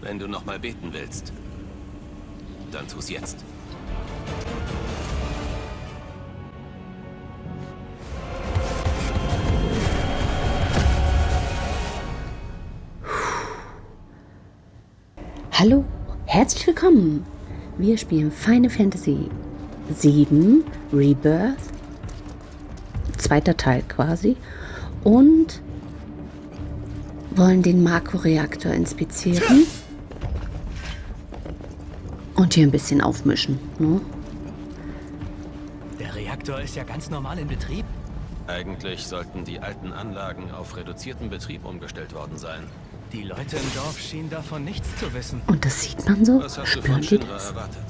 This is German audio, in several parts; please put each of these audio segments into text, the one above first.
Wenn du nochmal beten willst, dann tu's jetzt. Hallo, herzlich willkommen. Wir spielen Final Fantasy 7 Rebirth, zweiter Teil quasi, und wollen den Mako-Reaktor inspizieren und hier ein bisschen aufmischen, ne? Der Reaktor ist ja ganz normal in Betrieb. Eigentlich sollten die alten Anlagen auf reduzierten Betrieb umgestellt worden sein. Die Leute im Dorf schienen davon nichts zu wissen. Und das sieht man so? Was hast du von Shinra erwartet?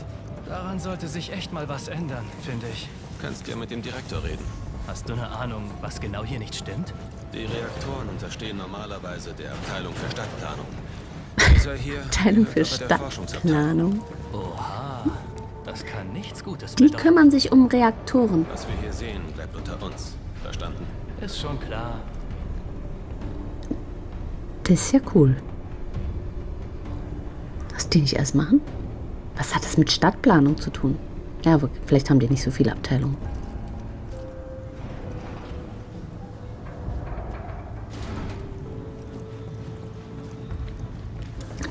Daran sollte sich echt mal was ändern, finde ich. Kannst ja mit dem Direktor reden. Hast du eine Ahnung, was genau hier nicht stimmt? Die Reaktoren unterstehen normalerweise der Abteilung für Stadtplanung. Dieser hier Abteilung für Stadtplanung. Oha, das kann nichts Gutes bedeuten. Die kümmern sich um Reaktoren. Was wir hier sehen, bleibt unter uns. Verstanden? Ist schon klar. Das ist ja cool. Was die nicht erst machen? Was hat das mit Stadtplanung zu tun? Ja, aber vielleicht haben die nicht so viele Abteilungen.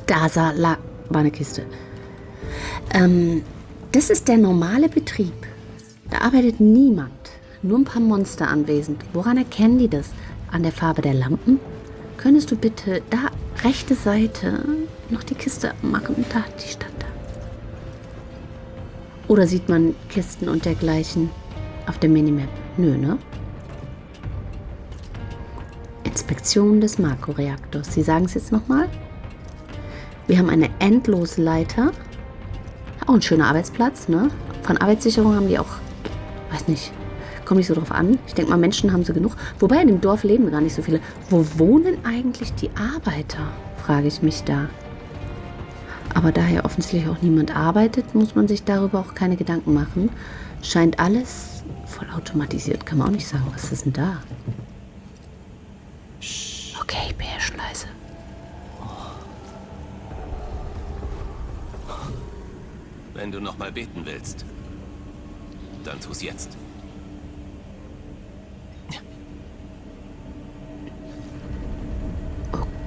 Da war eine Kiste. Das ist der normale Betrieb. Da arbeitet niemand. Nur ein paar Monster anwesend. Woran erkennen die das? An der Farbe der Lampen? Könntest du bitte da rechte Seite noch die Kiste machen? Da hat die Stadt da. Oder sieht man Kisten und dergleichen auf der Minimap? Nö, ne? Inspektion des Mako-Reaktors. Sie sagen es jetzt nochmal. Wir haben eine endlose Leiter. Auch ein schöner Arbeitsplatz, ne? Von Arbeitssicherung haben die auch, weiß nicht, komme nicht so drauf an. Ich denke mal, Menschen haben so genug. Wobei in dem Dorf leben gar nicht so viele. Wo wohnen eigentlich die Arbeiter? Frage ich mich da. Aber da ja offensichtlich auch niemand arbeitet, muss man sich darüber auch keine Gedanken machen. Scheint alles voll automatisiert. Kann man auch nicht sagen. Was ist denn da? Okay, ich bin ja schon leise. Wenn du nochmal beten willst, dann tu's jetzt.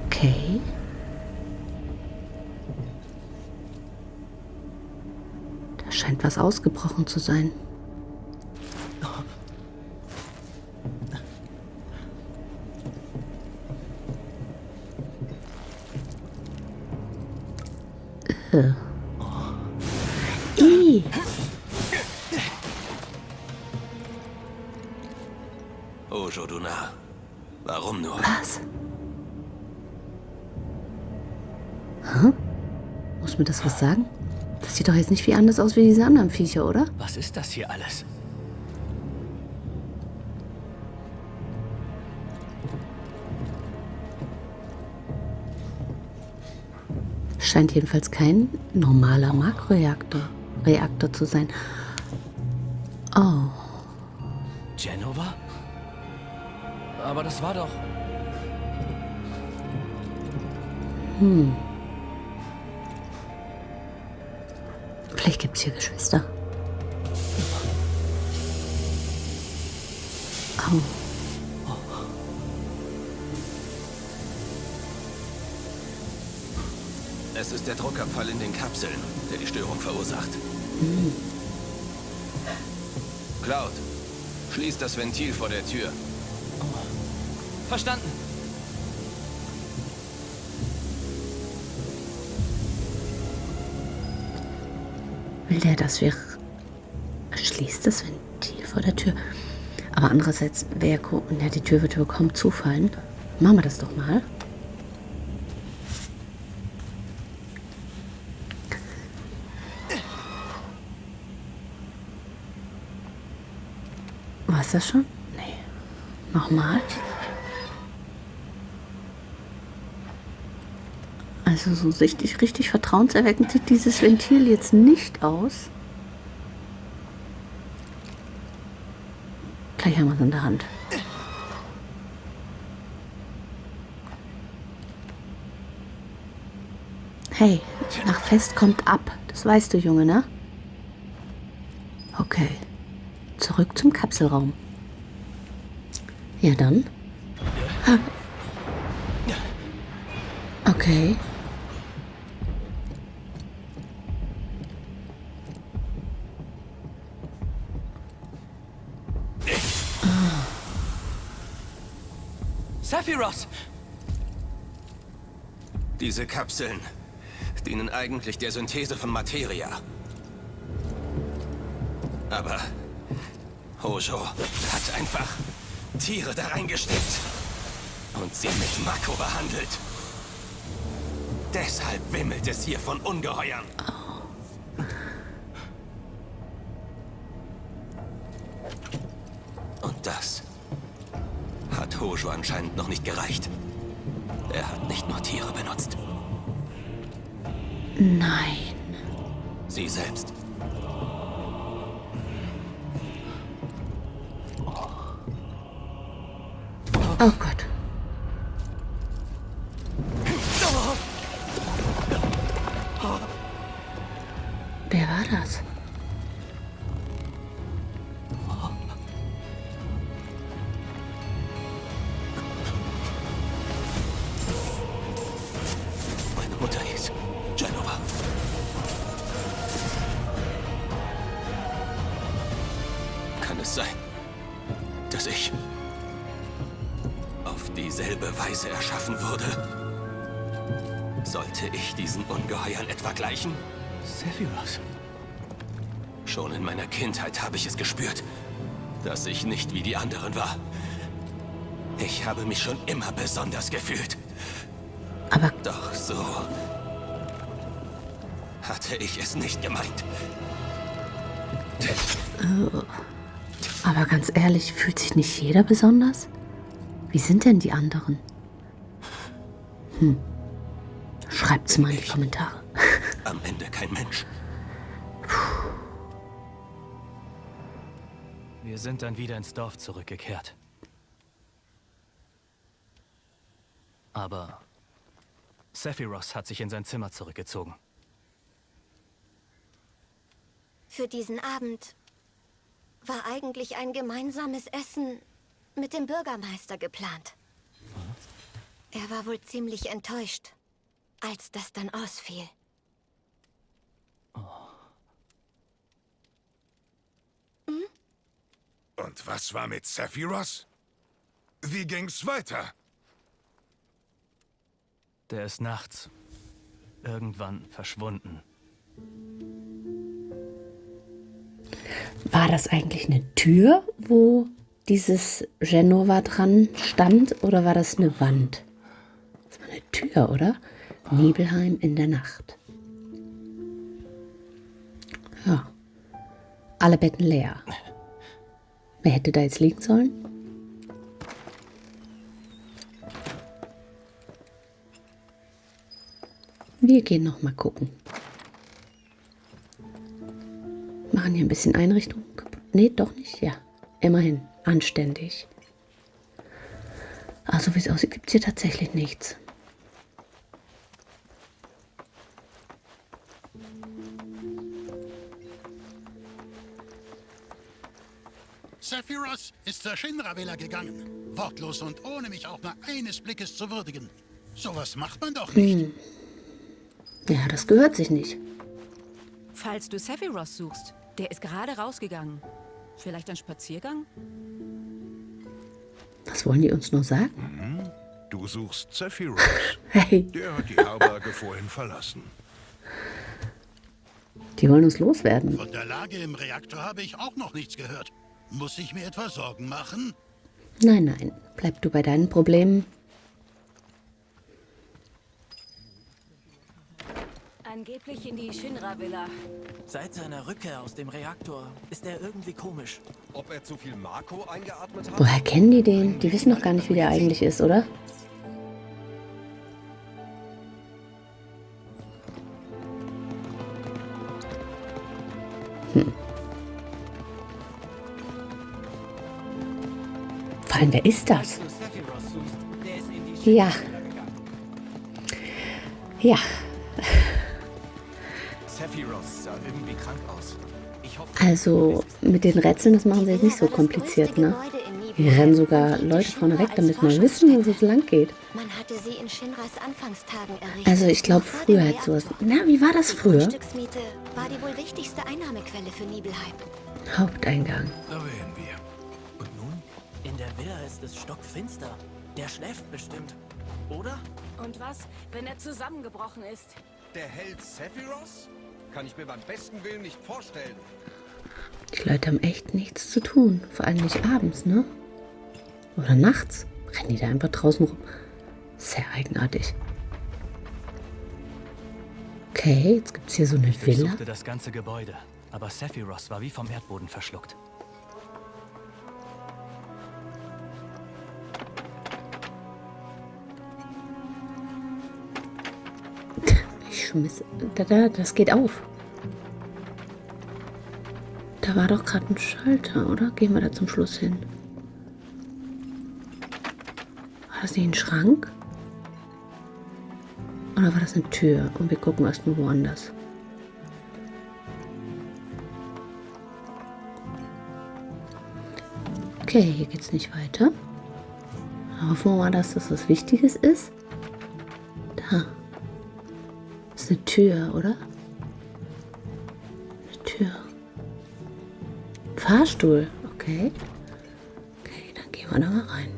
Okay. Da scheint was ausgebrochen zu sein. Hojo, du nah. Warum nur? Was? Huh? Muss mir das was sagen? Das sieht doch jetzt nicht viel anders aus wie diese anderen Viecher, oder? Was ist das hier alles? Scheint jedenfalls kein normaler Makroreaktor zu sein. Oh. Jenova? Aber das war doch... Hm. Vielleicht gibt es hier Geschwister. Oh. Es ist der Druckabfall in den Kapseln, der die Störung verursacht. Hm. Cloud, schließ das Ventil vor der Tür. Verstanden. Will der, dass wir... Schließt das Ventil vor der Tür. Aber andererseits, wer gucken, ja, die Tür wird wohl kaum zufallen. Machen wir das doch mal. War es das schon? Nee. Nochmal. Also so richtig vertrauenserweckend sieht dieses Ventil jetzt nicht aus. Gleich haben wir es in der Hand. Hey, nach Fest kommt ab. Das weißt du, Junge, ne? Okay. Zurück zum Kapselraum. Ja, dann. Okay. Sephiroth! Diese Kapseln dienen eigentlich der Synthese von Materia. Aber Hojo hat einfach Tiere da reingesteckt und sie mit Mako behandelt. Deshalb wimmelt es hier von Ungeheuern. Und das hat Hojo anscheinend noch nicht gereicht. Er hat nicht nur Tiere benutzt. Nein. Sie selbst. Oh Gott. Wer war das? Meine Mutter hieß Jenova. Kann es sein, dass ich auf dieselbe Weise erschaffen wurde? Sollte ich diesen Ungeheuern etwa gleichen? Sephiroth. Schon in meiner Kindheit habe ich es gespürt, dass ich nicht wie die anderen war. Ich habe mich schon immer besonders gefühlt. Aber doch so hatte ich es nicht gemeint. Aber ganz ehrlich, fühlt sich nicht jeder besonders? Wie sind denn die anderen? Hm. Schreibt's mal in die Kommentare. Am Ende kein Mensch. Wir sind dann wieder ins Dorf zurückgekehrt. Aber Sephiroth hat sich in sein Zimmer zurückgezogen. Für diesen Abend war eigentlich ein gemeinsames Essen mit dem Bürgermeister geplant. Er war wohl ziemlich enttäuscht, als das dann ausfiel. Und was war mit Sephiroth? Wie ging's weiter? Der ist nachts irgendwann verschwunden. War das eigentlich eine Tür, wo dieses Jenova dran stand, oder war das eine Wand? Das war eine Tür, oder? Oh. Nibelheim in der Nacht. Ja. Alle Betten leer. Wer hätte da jetzt liegen sollen? Wir gehen noch mal gucken. Machen hier ein bisschen Einrichtung. Nee, doch nicht. Ja, immerhin. Anständig. Also wie es aussieht, gibt es hier tatsächlich nichts. Sephiroth ist zur Shinra-Villa gegangen. Wortlos und ohne mich auch nur eines Blickes zu würdigen. Sowas macht man doch nicht. Hm. Ja, das gehört sich nicht. Falls du Sephiroth suchst, der ist gerade rausgegangen. Vielleicht ein Spaziergang? Was wollen die uns nur sagen? Mhm. Du suchst Sephiroth. Hey. Der hat die Herberge vorhin verlassen. Die wollen uns loswerden. Von der Lage im Reaktor habe ich auch noch nichts gehört. Muss ich mir etwa Sorgen machen? Nein, nein. Bleib du bei deinen Problemen. Angeblich in die Shinra-Villa. Seit seiner Rückkehr aus dem Reaktor ist er irgendwie komisch. Ob er zu viel Mako eingeatmet hat? Woher kennen die den? Die wissen doch gar nicht, wie der eigentlich ist, oder? Hm. Vor allem, wer ist das? Ja. Ja. Also mit den Rätseln, das machen sie jetzt nicht so kompliziert, ne? Wir rennen sogar Leute vorne weg, damit man wissen, wo es lang geht. Also ich glaube, früher hat sowas... Na, wie war das früher? Haupteingang. Da wären wir. Und nun? In der Villa ist es stockfinster. Der schläft bestimmt, oder? Und was, wenn er zusammengebrochen ist? Der Held Sephiroth? Kann ich mir beim besten Willen nicht vorstellen. Die Leute haben echt nichts zu tun. Vor allem nicht abends, ne? Oder nachts. Rennen die da einfach draußen rum. Sehr eigenartig. Okay, jetzt gibt es hier so eine Villa. Ich durchsuchte das ganze Gebäude, aber Sephiroth war wie vom Erdboden verschluckt. Ich schmiss... Das geht auf. Da war doch gerade ein Schalter, oder? Gehen wir da zum Schluss hin. War das nicht ein Schrank? Oder war das eine Tür? Und wir gucken erstmal woanders. Okay, hier geht's nicht weiter. Hoffen wir mal, dass das was Wichtiges ist. Da. Das ist eine Tür, oder? Eine Tür. Fahrstuhl, okay. Okay, dann gehen wir da mal rein.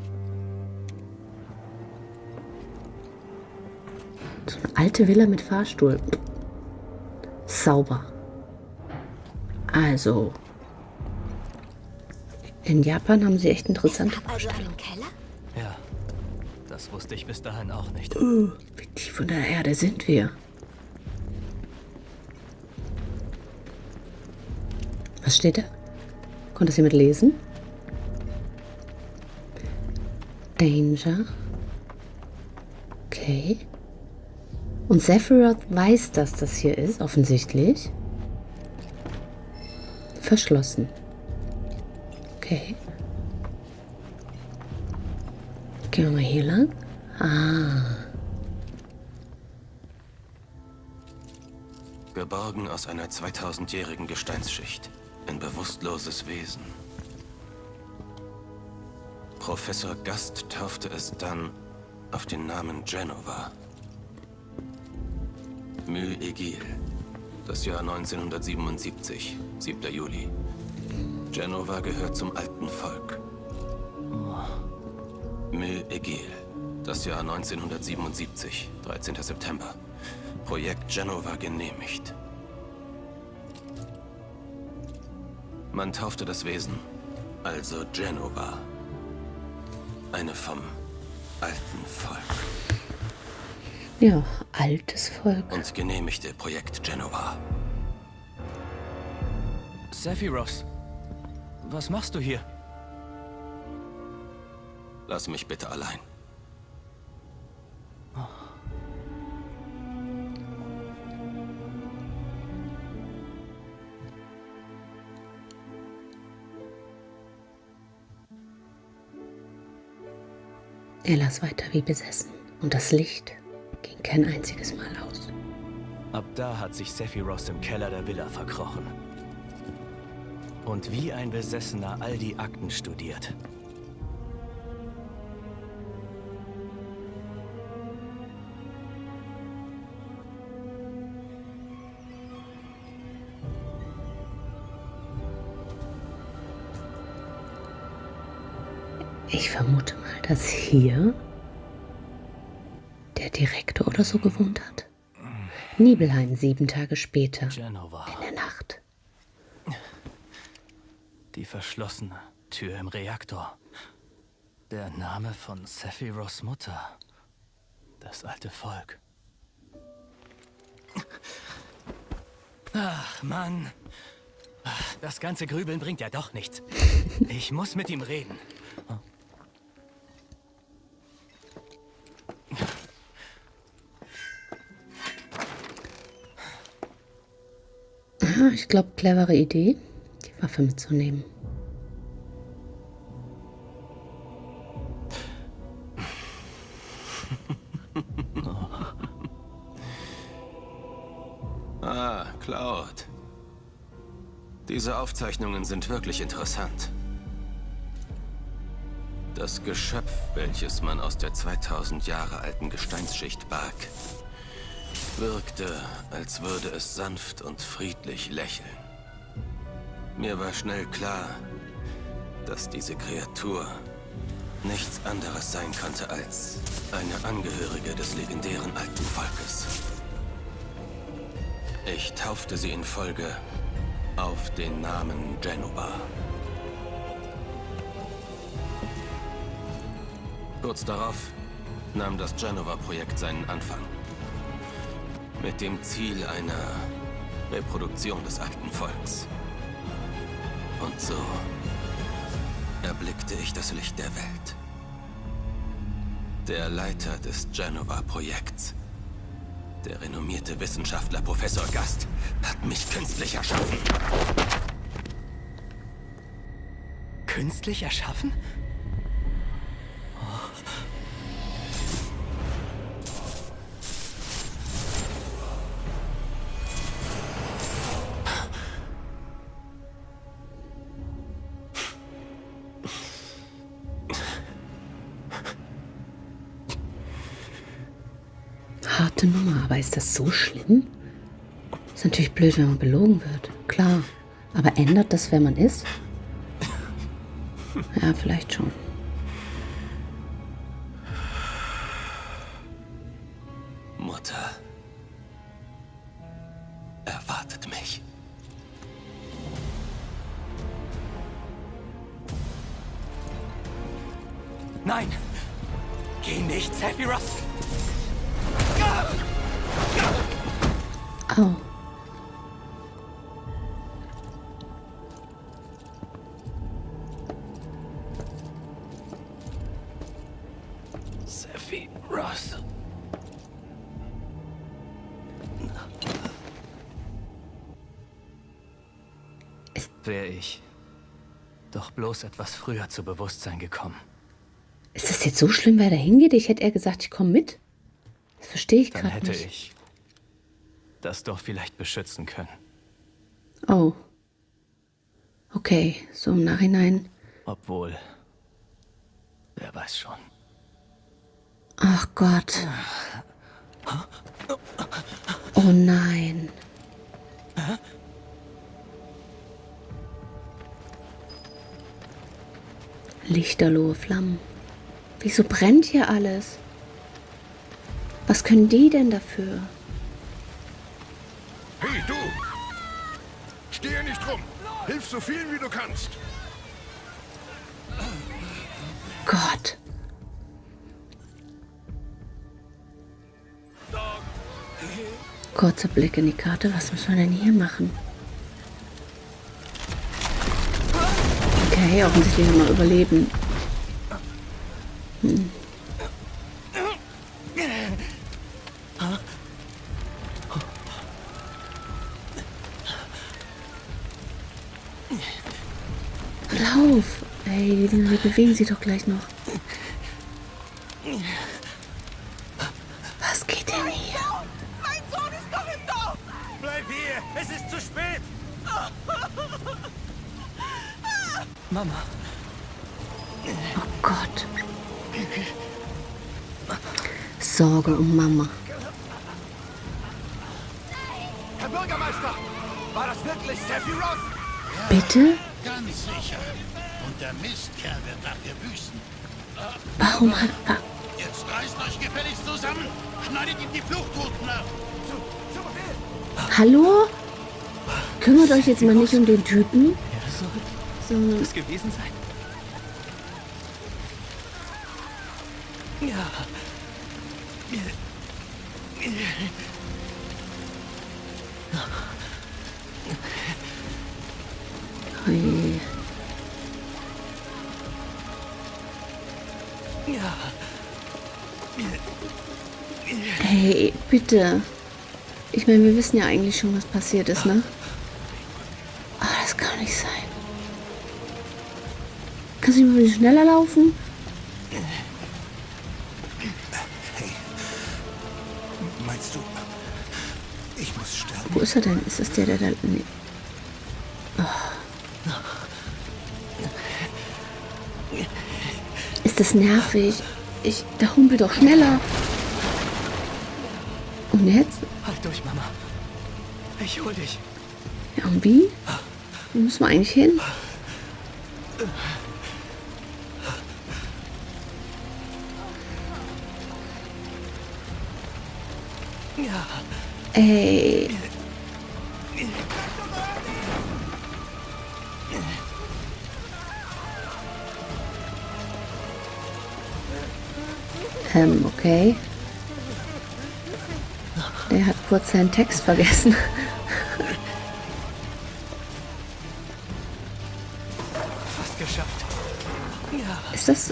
So eine alte Villa mit Fahrstuhl. Sauber. Also. In Japan haben sie echt interessante Vorstellungen. Also einen Keller? Ja, das wusste ich bis dahin auch nicht. Wie tief unter der Erde sind wir? Was steht da? Konnte das jemand lesen? Danger. Okay. Und Sephiroth weiß, dass das hier ist, offensichtlich. Verschlossen. Okay. Gehen wir mal hier lang. Ah. Geborgen aus einer 2000-jährigen Gesteinsschicht. Ein bewusstloses Wesen. Professor Gast taufte es dann auf den Namen Jenova. Mü-Egil, das Jahr 1977, 7. Juli. Jenova gehört zum alten Volk. Mü-Egil, das Jahr 1977, 13. September. Projekt Jenova genehmigt. Man taufte das Wesen, also Jenova, eine vom alten Volk. Ja, altes Volk. Und genehmigte Projekt Jenova. Sephiroth, was machst du hier? Lass mich bitte allein. Er las weiter wie besessen und das Licht ging kein einziges Mal aus. Ab da hat sich Sephiroth im Keller der Villa verkrochen und wie ein Besessener all die Akten studiert. Ich vermute mal, dass hier der Direktor oder so gewohnt hat. Nibelheim 7 Tage später, Jenova. In der Nacht. Die verschlossene Tür im Reaktor. Der Name von Sephiroths Mutter. Das alte Volk. Ach, Mann. Das ganze Grübeln bringt ja doch nichts. Ich muss mit ihm reden. Ah, ich glaube, clevere Idee, die Waffe mitzunehmen. Ah, Cloud. Diese Aufzeichnungen sind wirklich interessant. Das Geschöpf, welches man aus der 2000 Jahre alten Gesteinsschicht barg, wirkte, als würde es sanft und friedlich lächeln. Mir war schnell klar, dass diese Kreatur nichts anderes sein konnte als eine Angehörige des legendären alten Volkes. Ich taufte sie in Folge auf den Namen Jenova. Kurz darauf nahm das Jenova-Projekt seinen Anfang. Mit dem Ziel einer Reproduktion des alten Volks. Und so erblickte ich das Licht der Welt. Der Leiter des Jenova-Projekts, der renommierte Wissenschaftler Professor Gast, hat mich künstlich erschaffen. Künstlich erschaffen? Harte Nummer, aber ist das so schlimm? Ist natürlich blöd, wenn man belogen wird, klar. Aber ändert das, wer man ist? Ja, vielleicht schon. Mutter erwartet mich. Nein! Geh nicht, Sephiroth! Oh. Sephiroth. Wäre ich doch bloß etwas früher zu Bewusstsein gekommen. Ist das jetzt so schlimm, wer da hingeht? Ich hätte eher gesagt, ich komme mit. Das verstehe ich gerade nicht. Dann hätte ich das doch vielleicht beschützen können. Oh. Okay, so im Nachhinein. Obwohl, wer weiß schon. Ach Gott. Oh nein. Lichterlohe Flammen. Wieso brennt hier alles? Was können die denn dafür? Hey, du! Stehe nicht rum! Hilf so vielen, wie du kannst! Gott! Kurzer Blick in die Karte. Was müssen wir denn hier machen? Okay, offensichtlich nochmal überleben. Hm. Lauf! Ey, die Dinger bewegen sich doch gleich noch. Was geht denn hier? Mein Sohn ist doch im Dorf! Bleib hier! Es ist zu spät! Mama! Oh Gott! Sorge um Mama. Herr Bürgermeister! War das wirklich Sephiroth? Bitte? Ganz sicher. Und der Mistkerl wird dafür büßen. Warum hat er... Jetzt reißt euch gefälligst zusammen. Schneidet ihm die Fluchtrouten ab. Hallo? Kümmert euch jetzt mal nicht um den Typen. Ja, so wird es gewesen sein. Ja. Hey, bitte. Ich meine, wir wissen ja eigentlich schon, was passiert ist, ne? Oh, das kann nicht sein. Kannst du nicht mal ein bisschen schneller laufen? Hey, meinst du, ich muss Wo ist er denn? Ist das der, der da... Nee. Oh. Ist das nervig? Da humpel doch schneller. Und jetzt? Halt durch, Mama. Ich hol dich. Ja, und wie? Wo müssen wir eigentlich hin? Ey. Okay. Der hat kurz seinen Text vergessen. Fast geschafft. Ja. Ist das...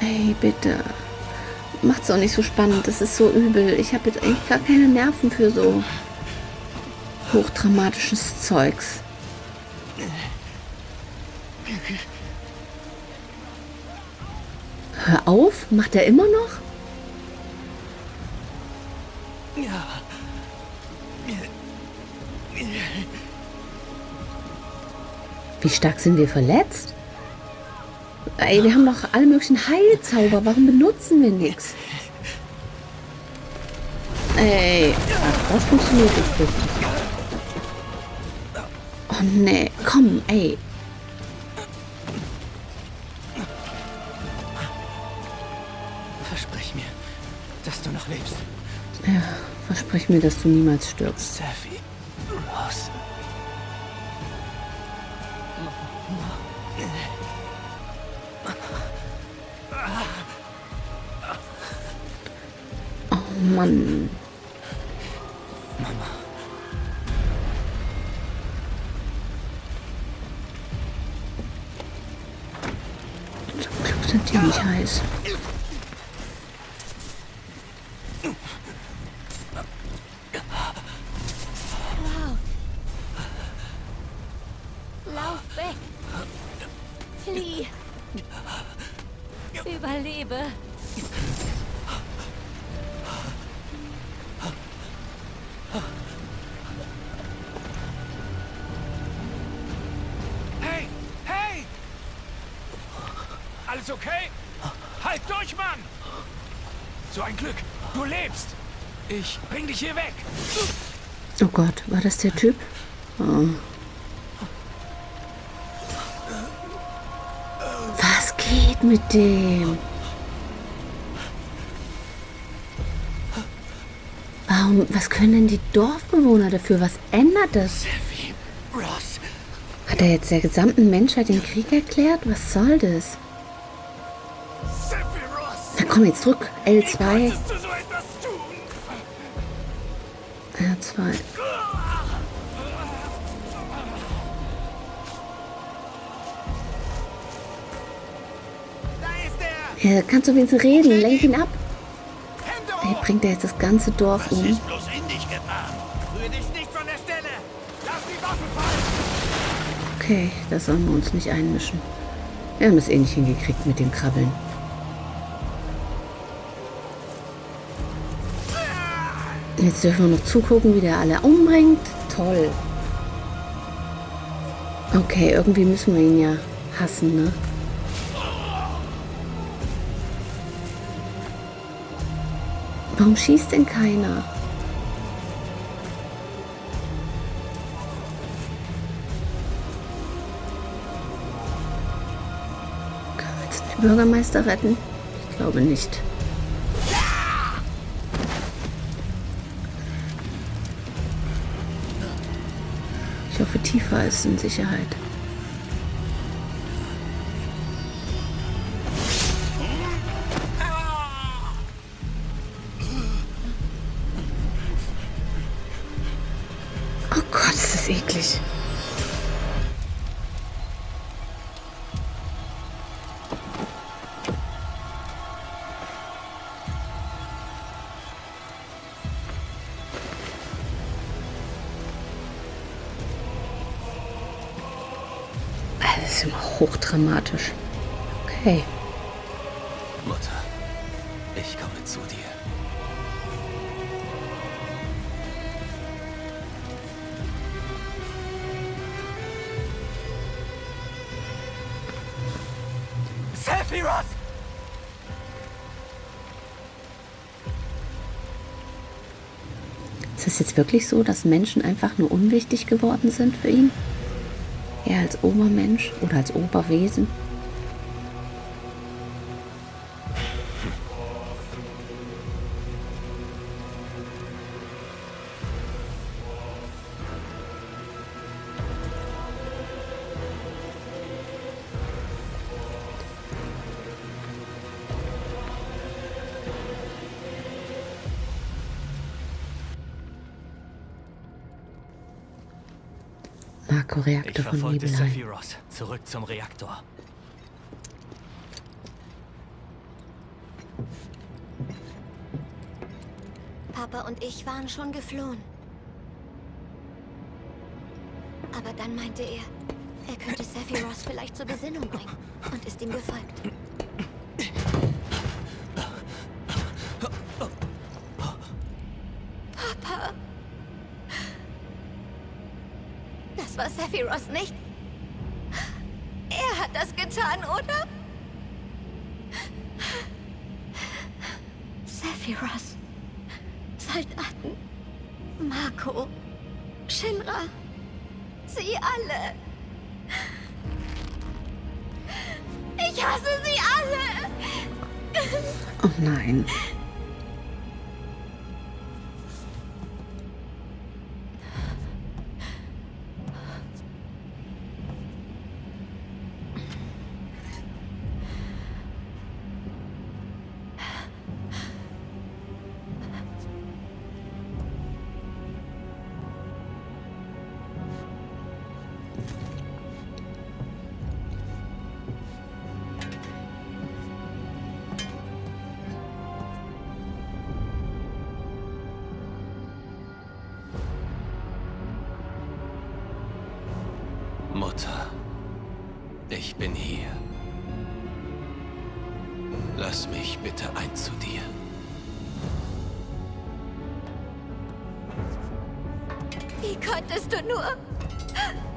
Ey, bitte. Macht's auch nicht so spannend. Das ist so übel. Ich habe jetzt eigentlich gar keine Nerven für so hochdramatisches Zeugs. Hör auf? Macht er immer noch? Ja. Wie stark sind wir verletzt? Ey, wir haben doch alle möglichen Heilzauber. Warum benutzen wir nichts? Ey, das funktioniert jetzt nicht. Oh nee, komm, ey. Versprich mir, dass du noch lebst. Ja, versprich mir, dass du niemals stirbst. Sephiroth. Oh Mann. Mama. Zum Glück sind die nicht heiß. Alles okay? Halt durch, Mann! So ein Glück, du lebst! Ich bring dich hier weg! Oh Gott, war das der Typ? Oh. Was geht mit dem? Warum, was können denn die Dorfbewohner dafür? Was ändert das? Hat er jetzt der gesamten Menschheit den Krieg erklärt? Was soll das? Komm jetzt zurück, L2. R2. Ja, kannst du wenigstens reden, lenk ihn ab. Ey, bringt er jetzt das ganze Dorf um? Ist bloß in dich gefahren. Rühr dich nicht von der Stelle. Lass die Waffen fallen. Okay, da sollen wir uns nicht einmischen. Wir haben es eh nicht hingekriegt mit dem Krabbeln. Jetzt dürfen wir noch zugucken, wie der alle umbringt. Toll. Okay, irgendwie müssen wir ihn ja hassen, ne? Warum schießt denn keiner? Können wir jetzt den Bürgermeister retten? Ich glaube nicht. Ich hoffe, Tifa ist in Sicherheit. Oh Gott, ist das eklig. Das ist immer hochdramatisch. Okay. Mutter, ich komme zu dir. Sephiroth! Ist es jetzt wirklich so, dass Menschen einfach nur unwichtig geworden sind für ihn? Er als Obermensch oder als Oberwesen? Mako-Reaktor von Nibelheim. Sephiroth, zurück zum Reaktor. Papa und ich waren schon geflohen. Aber dann meinte er könnte Sephiroth vielleicht zur Besinnung bringen und ist ihm gefolgt. War Sephiroth nicht? Er hat das getan, oder? Sephiroth, Soldaten, Mako, Shinra, sie alle. Ich hasse sie alle! Oh nein. Mutter, ich bin hier. Lass mich bitte ein zu dir. Wie konntest du nur?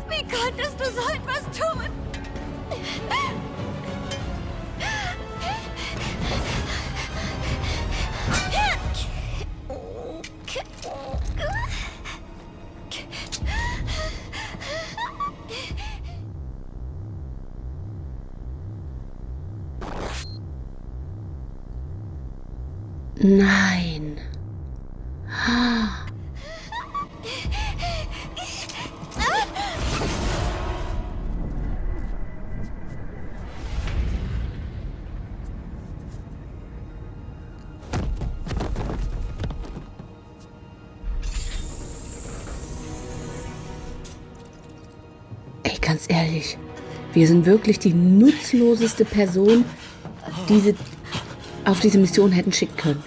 Wie konntest du so etwas tun? Nein. Ah. Ey, ganz ehrlich, wir sind wirklich die nutzloseste Person, die sie auf diese Mission hätten schicken können.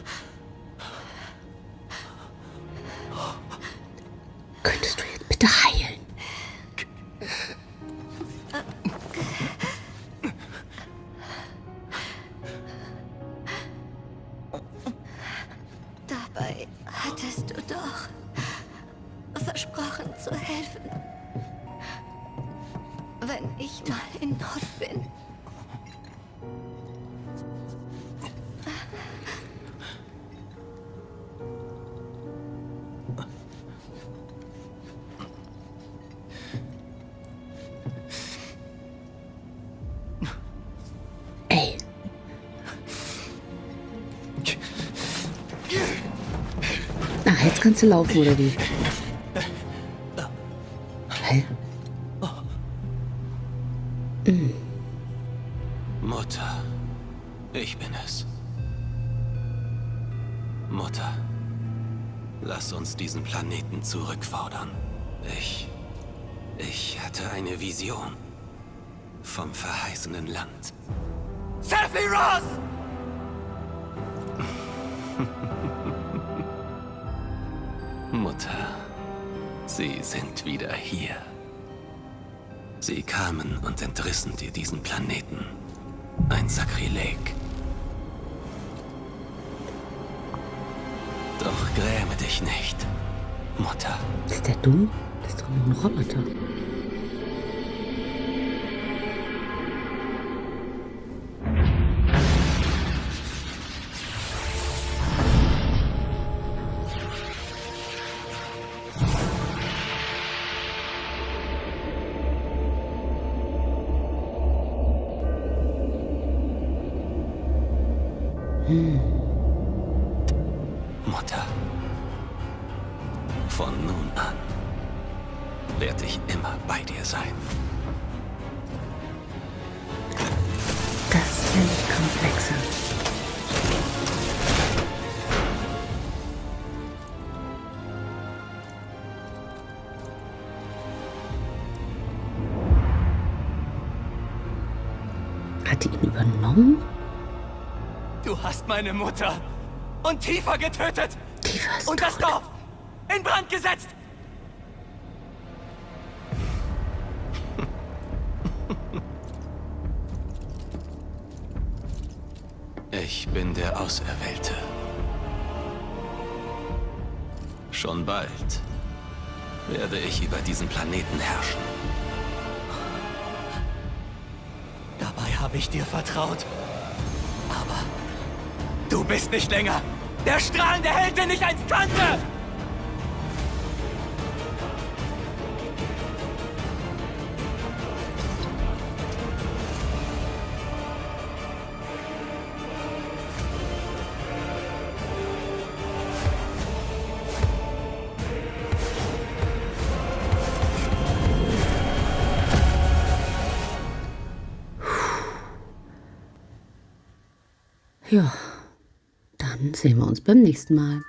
Jetzt kannst du laufen, oder wie? Hä? Mhm. Mutter, ich bin es. Mutter, lass uns diesen Planeten zurückfordern. Ich hatte eine Vision vom verheißenen Land. Sephiroth! Mutter, sie sind wieder hier. Sie kamen und entrissen dir diesen Planeten. Ein Sakrileg. Doch gräme dich nicht, Mutter. Ist der dumm? Das ist doch nur ein Roboter. Mutter. Von nun an werde ich immer bei dir sein. Das finde ich komplexer. Hat die ihn übernommen? Du hast meine Mutter und Tifa getötet. Tifa ist und das Dorf in Brand gesetzt. Ich bin der Auserwählte. Schon bald werde ich über diesen Planeten herrschen. Dabei habe ich dir vertraut. Aber du bist nicht länger der strahlende Held, den ich einst kannte! Ja, dann sehen wir uns beim nächsten Mal.